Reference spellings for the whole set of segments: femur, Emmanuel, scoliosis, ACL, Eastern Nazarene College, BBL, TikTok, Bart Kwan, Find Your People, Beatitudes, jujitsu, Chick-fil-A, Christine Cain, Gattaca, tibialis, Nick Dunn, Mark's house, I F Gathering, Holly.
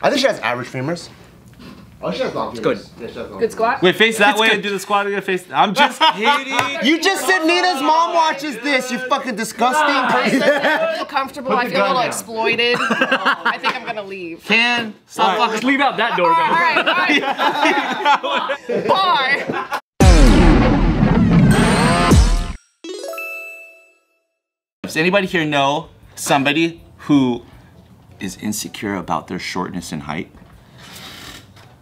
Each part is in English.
I think she has average femurs. Oh, she has long femurs. Good. Yeah, she has long femurs. Good squat. Wait, face that way and do the squat again. Face. I'm just kidding. You just said Nina's mom watches this. You fucking disgusting person. I feel comfortable. I feel a little exploited. I think I'm gonna leave. Can stop. Right. Just leave out that door. All right. Bye. Does anybody here know somebody who is insecure about their shortness and height?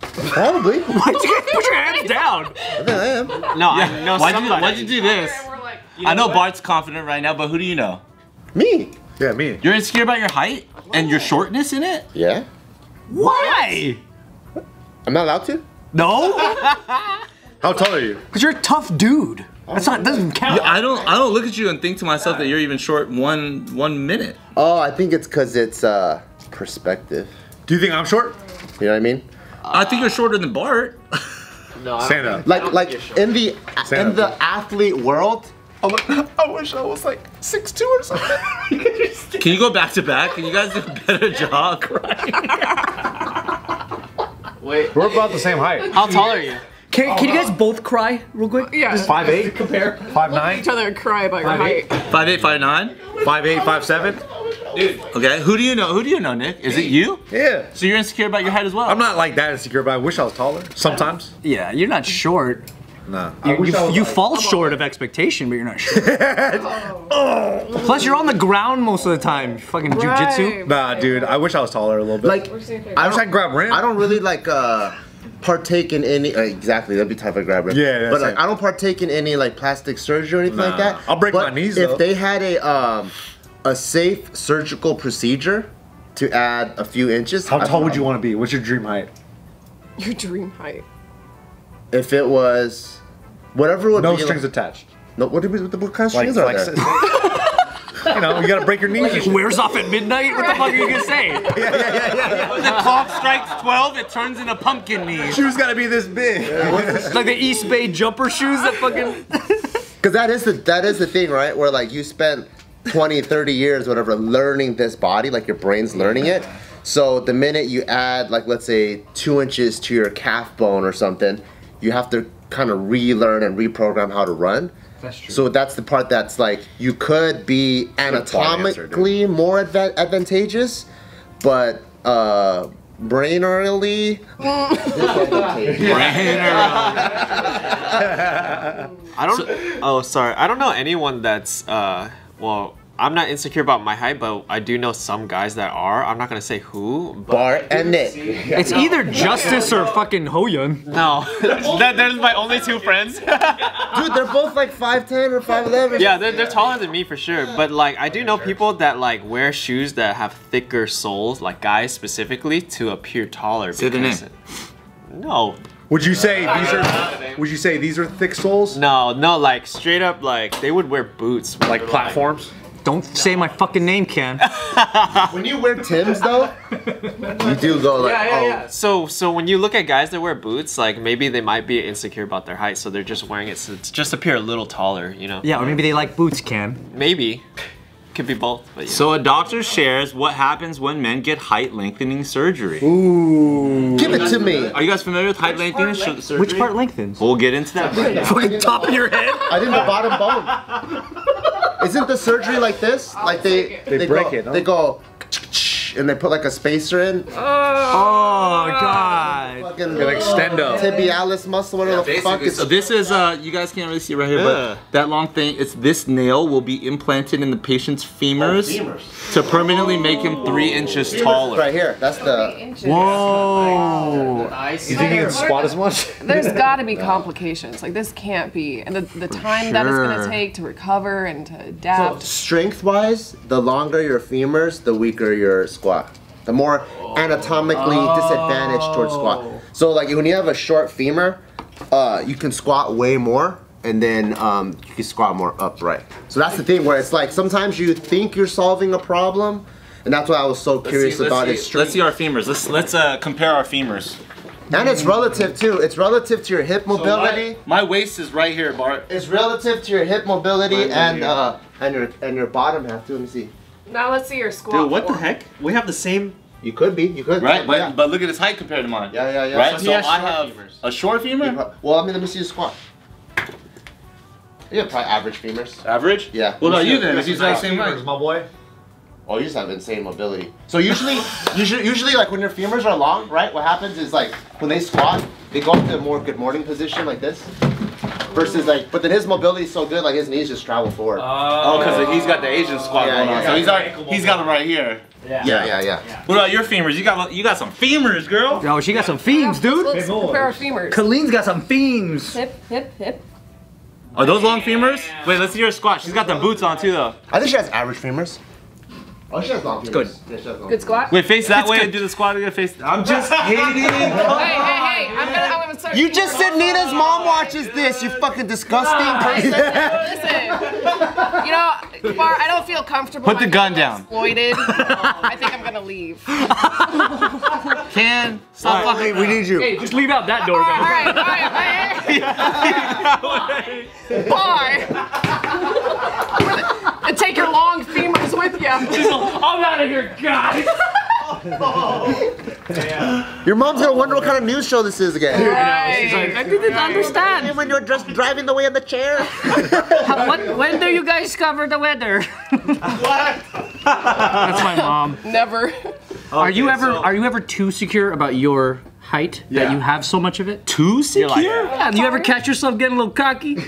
Probably. Why'd you guys put your hands down? I am. No, yeah. I know somebody. Why'd you do this? Like, I know Bart's confident right now, but who do you know? Me. Yeah, me. You're insecure about your height and your shortness in it? Yeah. Why? I'm not allowed to? No. How tall are you? Because you're a tough dude. That's not, doesn't count. I don't look at you and think to myself that you're even short one minute. Oh, I think it's because it's perspective. Do you think I'm short? You know what I mean? I think you're shorter than Bart. No, stand up. Like in the athlete world. I wish I was like 6'2" or something. Can you go back to back? Can you guys do a better job? Wait, we're about the same height. How tall are you? Can you guys both cry real quick? Yeah. 5'8". Compare. 5'9". Each other and cry about your height. 5'8", 5'9". 5'8", 5'7". Dude. Okay. Who do you know? Who do you know, Nick? Is it you? Yeah. So you're insecure about your height as well. I'm not like that insecure, but I wish I was taller. Sometimes. Yeah. You're not short. No. You fall short of expectation, but you're not short. Oh. Plus, you're on the ground most of the time. Fucking jujitsu. Nah, dude. I wish I was taller a little bit. Like, I wish I could grab rim. I don't really like. Partake in any exactly that'd be type of grabber. Yeah, but like, I don't partake in any like plastic surgery or anything like that. I'll break my knees. If they had a safe surgical procedure to add a few inches, how tall would you want to be? What's your dream height? Your dream height. If it was whatever it would be. No strings attached. No, what kind of strings are there? You know, you gotta break your knees. It wears off at midnight? What the fuck are you gonna say? Yeah. When the clock strikes 12, it turns into pumpkin knees. Shoes gotta be this big. It's like the East Bay jumper shoes that fucking... Because that is the thing, right? Where like you spend 20, 30 years, whatever, learning this body, like your brain's learning it. So the minute you add like, let's say 2 inches to your calf bone or something, you have to kind of relearn and reprogram how to run. That's true. So that's the part that's like, you could be anatomically more advantageous, but brainarily. I don't know anyone that's, well, I'm not insecure about my height, but I do know some guys that are. I'm not gonna say who. But Bart and Nick. It's either Justice or fucking Hoyun. No, they're my only two friends. Dude, they're both like 5'10" or 5'11". Yeah, they're taller than me for sure. But like, I do know people that like wear shoes that have thicker soles, like guys specifically, to appear taller. Say the name. No. Would you say these are? Would you say these are thick soles? No, like straight up, like they would wear boots, like platforms. Don't say my fucking name, Ken. When you wear Tim's though, you do go like, yeah. So when you look at guys that wear boots, like maybe they might be insecure about their height, so they're just wearing it to just appear a little taller, you know? Yeah, or maybe they like boots, Ken. Maybe. Could be both. But, yeah. So a doctor shares what happens when men get height lengthening surgery. Ooh. Give it to me. Are you guys familiar with height lengthening surgery? Which part lengthens? We'll get into that right now. Fucking top of your head? I did the bottom bone. Isn't the surgery like this? Like they break go, it. Huh? They go and they put like a spacer in. Oh god! Fucking like extendo. Tibialis muscle, whatever the fuck is. So this is you guys can't really see right here, but that long thing. It's this nail will be implanted in the patient's femurs, to permanently make him 3 inches taller. Right here. That's the. Whoa! You think you can squat as much? There's got to be complications. Like this can't be, and the time that it's gonna take to recover and to adapt. So strength-wise, the longer your femurs, the weaker your squat, the more anatomically disadvantaged towards squat. So like when you have a short femur, you can squat way more, and then you can squat more upright. So that's the thing where it's like sometimes you think you're solving a problem, and that's why I was so curious about it. Let's see our femurs. Let's compare our femurs. And it's relative too. It's relative to your hip mobility. So my waist is right here, Bart. It's relative to your hip mobility and your bottom half too. Let me see. Now let's see your squat. Dude, what the heck? We have the same You could be. You could. Right, but yeah. But look at his height compared to mine. Yeah, yeah, yeah. Right, so I have femurs. A short femur. Well, I mean, let me see the squat. Yeah, probably average femurs. Average? Yeah. Well, no, you then. Because he's like same height as my boy. Oh, you just have insane mobility. So usually, usually like when your femurs are long, right? What happens is like when they squat, they go up to a more good morning position like this. Versus like, but then his mobility is so good, like his knees just travel forward. Oh, because he's got the Asian squat going on. So he's got them right here. Yeah. Yeah. What about your femurs? You got some femurs, girl. No, she got some themes, dude. Let's compare our femurs. Colleen's got some themes. Hip. Are those long femurs? Wait, let's see her squat. She's got the boots on too, though. I think she has average femurs. Oh, she has long femurs. Good. Yeah, she has long good squat. Wait, face that way and do the squat again. Face. I'm just hating. Hey. I'm gonna start. You just said Nina's mom watches this. You fucking disgusting person. Listen. You know, Bart, I don't feel comfortable. Put the gun down. Exploited. I think I'm gonna leave. Can stop fucking. We need you. Hey, just leave out that door. All right. Bart. And take your long femurs with you. I'm out of here, guys. Oh. Your mom's gonna wonder what kind of news show this is again. Right. She's like, I didn't understand. When you're just driving away in the chair. When do you guys cover the weather? What? That's my mom. Never. Okay, are you ever too secure about your height that you have so much of it? Too secure? Like, yeah. Do you ever catch yourself getting a little cocky?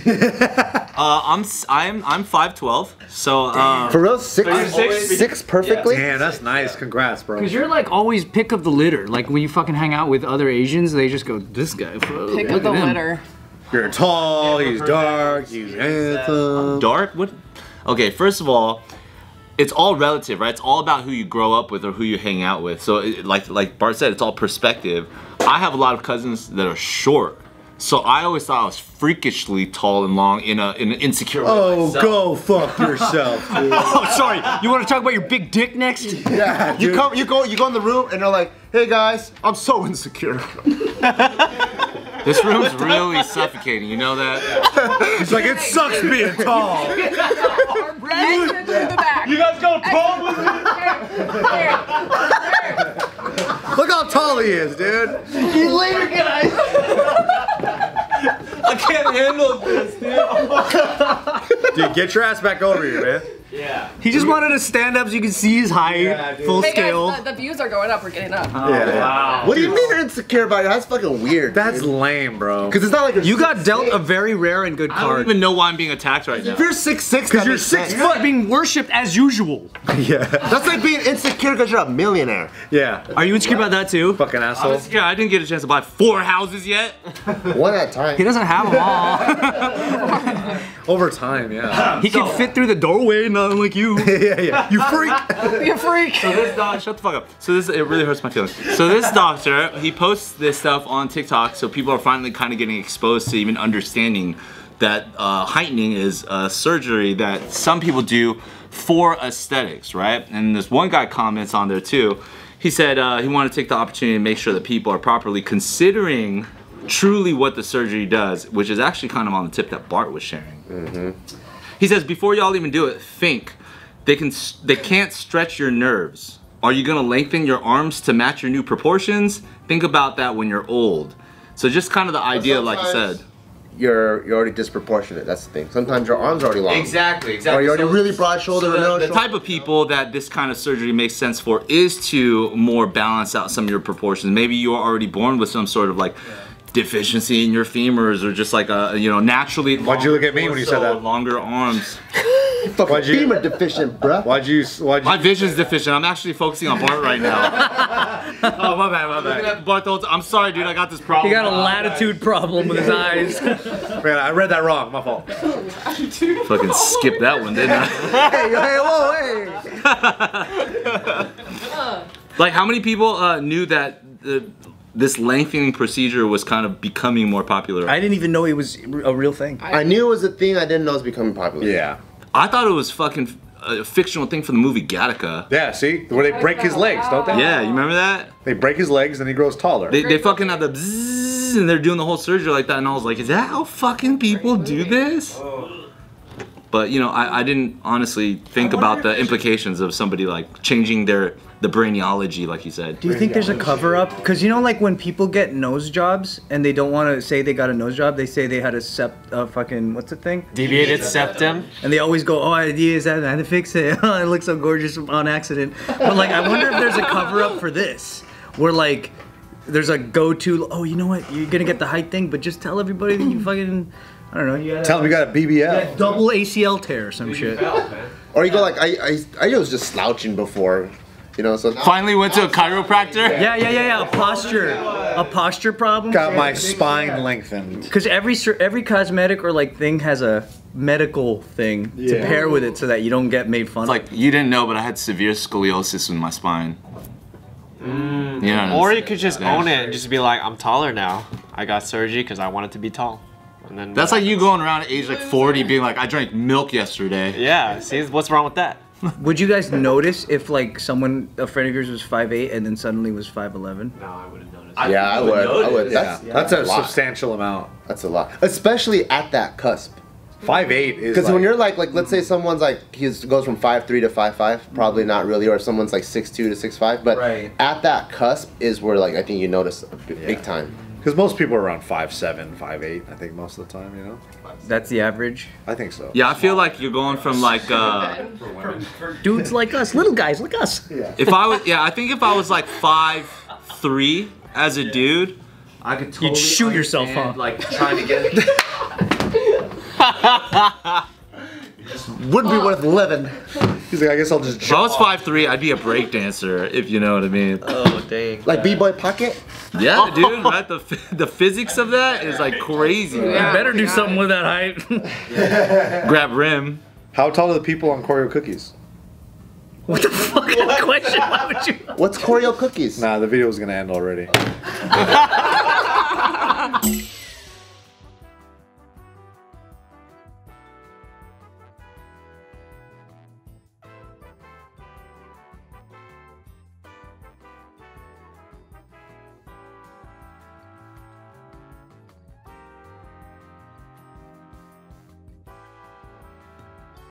I'm 5'12", so for real, six perfectly. Yeah, that's nice. Congrats, bro. Because you're like always pick of the litter. Like when you fucking hang out with other Asians, they just go, this guy. Bro, pick of the litter. You're tall. He's dark. He's handsome. Dark? What? Okay, first of all. It's all relative, right? It's all about who you grow up with or who you hang out with. So, like Bart said, it's all perspective. I have a lot of cousins that are short, so I always thought I was freakishly tall and long in an insecure way. Oh, go fuck yourself, dude. Oh, sorry. You want to talk about your big dick next? Yeah. Dude. You go in the room, and they're like, "Hey guys, I'm so insecure." This room's really suffocating, you know that? It's like, it sucks being tall. You guys go tall with me? Look how tall he is, dude. He's later, guys. I can't handle this, dude. Dude, get your ass back over here, man. Yeah. He just wanted to stand up so you can see his height, full scale. Guys, the views are going up. We're getting up. Oh, yeah. Wow. What do you mean you're insecure about it? That's fucking weird. That's lame, bro. Because it's not like you got dealt a very rare and good card. I don't even know why I'm being attacked right now. If you're 6'6", because you're 6 foot, being worshipped as usual. Yeah. That's like being insecure because you're a millionaire. Yeah. Are you insecure about that too? Fucking asshole. Yeah, I didn't get a chance to buy 4 houses yet. One at a time. He doesn't have them all. Over time, yeah. He can fit through the doorway, not unlike you. Yeah. You freak. You freak. So this doctor, shut the fuck up. So this, it really hurts my feelings. So this doctor, he posts this stuff on TikTok, so people are finally kind of getting exposed to even understanding that heightening is a surgery that some people do for aesthetics, right? And this one guy comments on there too. He said he wanted to take the opportunity to make sure that people are properly considering truly what the surgery does, which is actually kind of on the tip that Bart was sharing. He says, before y'all even do it, think. They can't stretch your nerves. Are you gonna lengthen your arms to match your new proportions? Think about that when you're old. So just kind of the idea, like I said. You're already disproportionate, that's the thing. Sometimes your arms are already long. Exactly. Or you're already really broad shoulder. So the type of people that this kind of surgery makes sense for is to more balance out some of your proportions. Maybe you are already born with some sort of like deficiency in your femurs, or just like a, you know, naturally. Why'd you look at me when you said that? Longer arms. Fucking femur deficient, bruh. Why'd you? My vision's deficient. I'm actually focusing on Bart right now. Oh, my bad. Bart, I'm sorry, dude. I got this problem. He got a latitude problem with his eyes. Man, I read that wrong. My fault. Fucking skipped that one, didn't I? Hey, whoa, hey. Like, how many people knew that this lengthening procedure was kind of becoming more popular? I didn't even know it was a real thing. I knew it was a thing. I didn't know it was becoming popular. Yeah. I thought it was fucking a fictional thing from the movie Gattaca. Yeah, see? Where they break his legs, don't they? Yeah, you remember that? They break his legs and he grows taller. They fucking have the bzzz and they're doing the whole surgery like that, and I was like, is that how fucking people do this? But you know, I didn't honestly think about the implications of somebody like changing the brainology, like you said. Do you think there's a cover-up? Because you know, like when people get nose jobs and they don't want to say they got a nose job, they say they had a fucking what's the thing? Deviated septum. And they always go, oh, I did that, I had to fix it. I look so gorgeous on accident. But like, I wonder if there's a cover-up for this, where like there's a go-to. Oh, you know what? You're gonna get the height thing, but just tell everybody that you fucking. I don't know. You gotta, tell them you got a BBL. Double ACL tear or some shit. Or you go like, I was just slouching before, you know. So finally went to a chiropractor. Yeah. A posture problem. Got my spine lengthened. Because every cosmetic or like thing has a medical thing to pair with it, so that you don't get made fun of. Like you didn't know, but I had severe scoliosis in my spine. Mm. Yeah. Or you could just own it and just be like, I'm taller now. I got surgery because I wanted to be tall. And then that's like you going around at age like 40 being like, I drank milk yesterday. Yeah, see, what's wrong with that? Would you guys notice if like someone, a friend of yours was 5'8" and then suddenly was 5'11"? No, I wouldn't notice. Yeah, I would. That's a substantial amount. That's a lot. Especially at that cusp. 5'8" is because like, when you're like let's say someone's like, he goes from 5'3" to 5'5", probably not really, or someone's like 6'2" to 6'5", but at that cusp is where like I think you notice big time. Because most people are around 5'7", 5'8", I think most of the time, you know? That's the average? I think so. Yeah, I feel like you're going from like, dudes like us, little guys like us. Yeah. If I was, I think if I was like 5'3" as a dude, I could totally shoot yourself, huh? Like trying to get it. Wouldn't be worth living. He's like, I guess I'll just jump. If I was 5'3", I'd be a break dancer, if you know what I mean. Oh, dang. Like B-boy pocket? Yeah, dude, right? The physics of that is like crazy. Yeah. You better do something with that height. Grab rim. How tall are the people on Choreo Cookies? What the fuck is that question? Why would you? What's Choreo Cookies? Nah, the video was gonna end already.